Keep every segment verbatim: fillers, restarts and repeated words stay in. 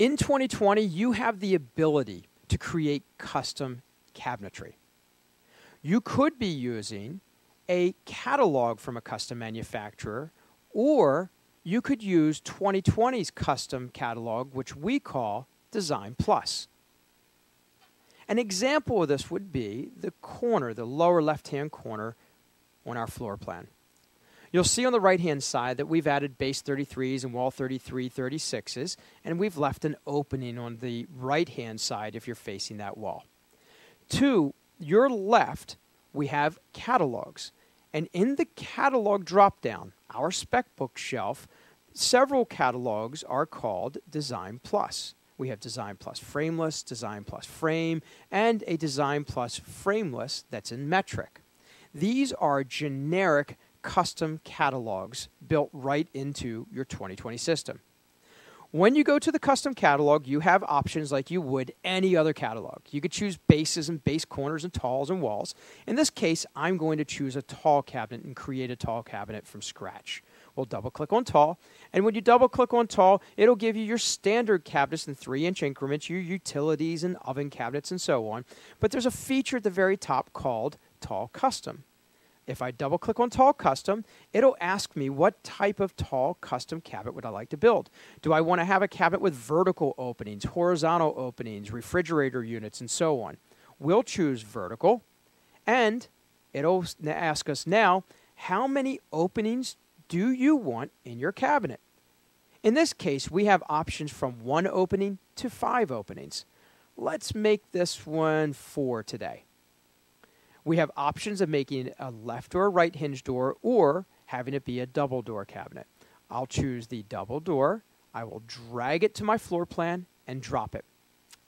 In twenty twenty, you have the ability to create custom cabinetry. You could be using a catalog from a custom manufacturer, or you could use twenty twenty's custom catalog, which we call Design Plus. An example of this would be the corner, the lower left-hand corner on our floor plan. You'll see on the right-hand side that we've added base thirty-threes and wall thirty-three, thirty-sixes, and we've left an opening on the right-hand side if you're facing that wall. To your left, we have catalogs. And in the catalog drop-down, our spec book shelf, several catalogs are called Design Plus. We have Design Plus Frameless, Design Plus Frame, and a Design Plus Frameless that's in metric. These are generic custom catalogs built right into your twenty twenty system. When you go to the custom catalog, you have options like you would any other catalog. You could choose bases and base corners and talls and walls. In this case, I'm going to choose a tall cabinet and create a tall cabinet from scratch. We'll double-click on tall, and when you double-click on tall, it'll give you your standard cabinets in three-inch increments, your utilities and oven cabinets and so on. But there's a feature at the very top called Tall Custom. If I double-click on Tall Custom, it'll ask me what type of tall custom cabinet would I like to build. Do I want to have a cabinet with vertical openings, horizontal openings, refrigerator units, and so on? We'll choose vertical, and it'll ask us now, how many openings do you want in your cabinet? In this case, we have options from one opening to five openings. Let's make this one four today. We have options of making a left or right hinge door or having it be a double door cabinet. I'll choose the double door. I will drag it to my floor plan and drop it.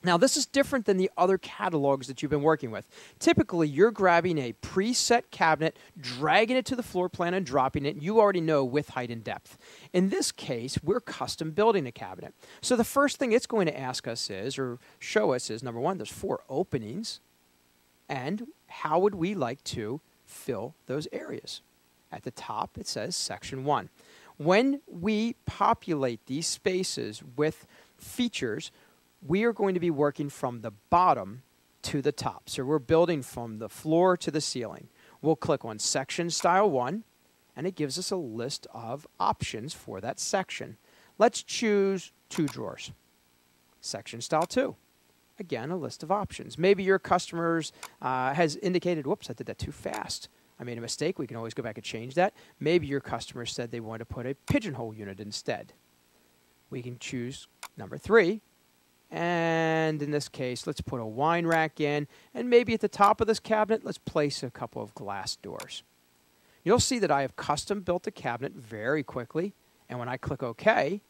Now, this is different than the other catalogs that you've been working with. Typically, you're grabbing a preset cabinet, dragging it to the floor plan and dropping it. You already know width, height, and depth. In this case, we're custom building a cabinet. So the first thing it's going to ask us is, or show us is, number one, there's four openings. And how would we like to fill those areas? At the top, it says section one. When we populate these spaces with features, we are going to be working from the bottom to the top. So we're building from the floor to the ceiling. We'll click on section style one, and it gives us a list of options for that section. Let's choose two drawers. Section style two. Again, a list of options. Maybe your customers uh, has indicated, whoops, I did that too fast. I made a mistake. We can always go back and change that. Maybe your customer said they want to put a pigeonhole unit instead. We can choose number three. And in this case, let's put a wine rack in. And maybe at the top of this cabinet, let's place a couple of glass doors. You'll see that I have custom built the cabinet very quickly. And when I click OK,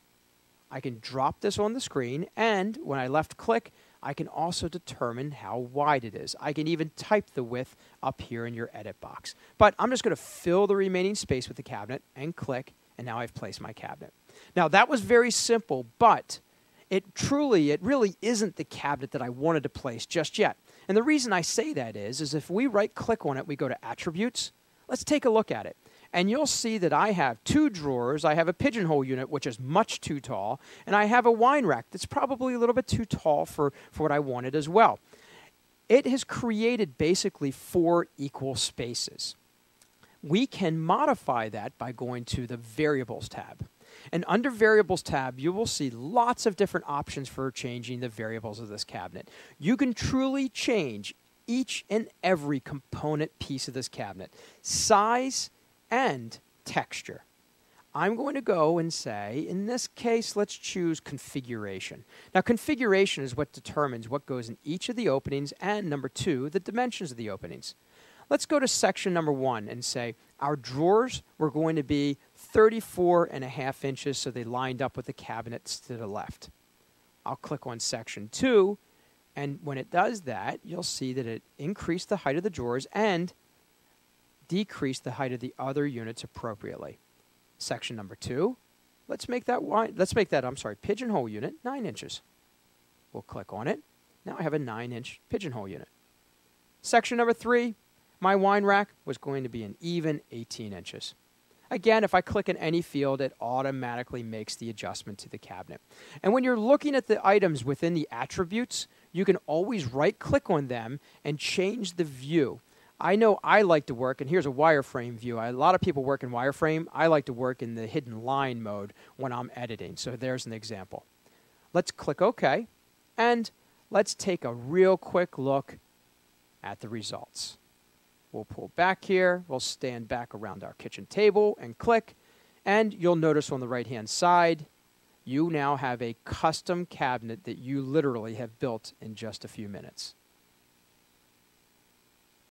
I can drop this on the screen. And when I left click, I can also determine how wide it is. I can even type the width up here in your edit box. But I'm just going to fill the remaining space with the cabinet and click, and now I've placed my cabinet. Now, that was very simple, but it truly, it really isn't the cabinet that I wanted to place just yet. And the reason I say that is, is if we right-click on it, we go to Attributes. Let's take a look at it. And you'll see that I have two drawers. I have a pigeonhole unit, which is much too tall. And I have a wine rack that's probably a little bit too tall for, for what I wanted as well. It has created basically four equal spaces. We can modify that by going to the Variables tab. And under Variables tab, you will see lots of different options for changing the variables of this cabinet. You can truly change each and every component piece of this cabinet. Size and texture. I'm going to go and say, in this case, let's choose configuration. Now, configuration is what determines what goes in each of the openings and, number two, the dimensions of the openings. Let's go to section number one and say our drawers were going to be thirty-four and a half inches, so they lined up with the cabinets to the left. I'll click on section two, and when it does that, you'll see that it increased the height of the drawers and decrease the height of the other units appropriately. Section number two, let's make that wide, let's make that, I'm sorry, pigeonhole unit nine inches. We'll click on it. Now I have a nine inch pigeonhole unit. Section number three, my wine rack was going to be an even eighteen inches. Again, if I click in any field, it automatically makes the adjustment to the cabinet. And when you're looking at the items within the attributes, you can always right-click on them and change the view. I know I like to work, and here's a wireframe view. I, a lot of people work in wireframe. I like to work in the hidden line mode when I'm editing, so there's an example. Let's click OK, and let's take a real quick look at the results. We'll pull back here, we'll stand back around our kitchen table and click, and you'll notice on the right-hand side, you now have a custom cabinet that you literally have built in just a few minutes.